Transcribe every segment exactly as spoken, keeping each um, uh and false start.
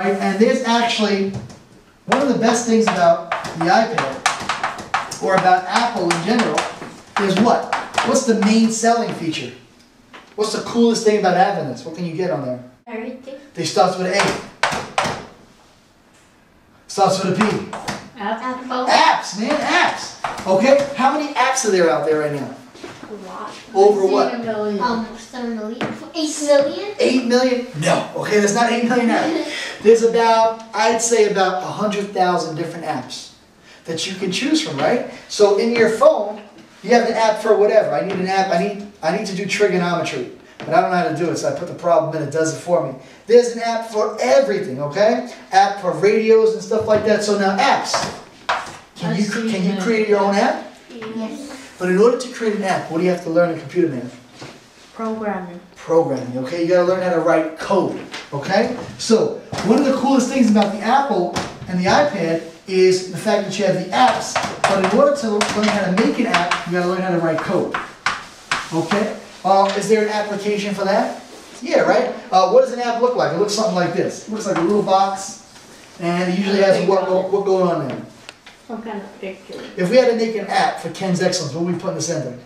Right? And there's actually one of the best things about the iPad, or about Apple in general, is what? What's the main selling feature? What's the coolest thing about having this? What can you get on there? Everything. It starts with an A. Starts with a P. Apple. Apps, man, apps. Okay, how many apps are there out there right now? A lot. Over what? Million. Almost a million. Eight million? Eight million? No. Okay, there's not eight million apps. There's about, I'd say about one hundred thousand different apps that you can choose from, right? So in your phone, you have an app for whatever. I need an app, I need, I need to do trigonometry, but I don't know how to do it, so I put the problem in, it does it for me. There's an app for everything, okay? App for radios and stuff like that. So now apps. Can you, can you create your own app? Yes. But in order to create an app, what do you have to learn in computer math? Programming. Programming, okay? You gotta learn how to write code, okay? So, one of the coolest things about the Apple and the iPad is the fact that you have the apps, but in order to learn how to make an app, you gotta learn how to write code, okay? Uh, is there an application for that? Yeah, right? Uh, what does an app look like? It looks something like this. It looks like a little box, and it usually has what, what going on there. Some kind of picture. If we had to make an app for Ken's Excellence, what would we put in the center?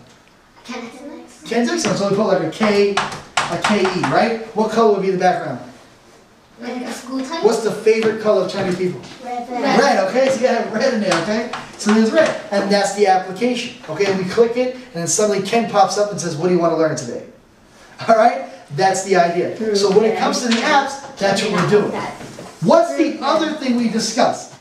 Ken's Excellence. Ken's Excellence. So we put like a K, a K E, right? What color would be the background? Like a school type? What's the favorite color of Chinese people? Red. Red. Red, okay? So you gotta have red in there, okay? So there's red. And that's the application. Okay, and we click it, and then suddenly Ken pops up and says, what do you want to learn today? Alright? That's the idea. So when it comes to the apps, that's what we're doing. What's the other thing we discussed?